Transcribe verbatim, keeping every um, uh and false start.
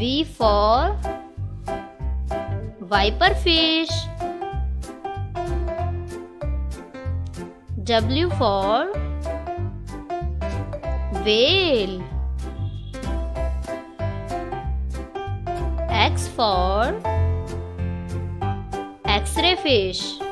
V for Viperfish. W for Whale. X for X-ray fish.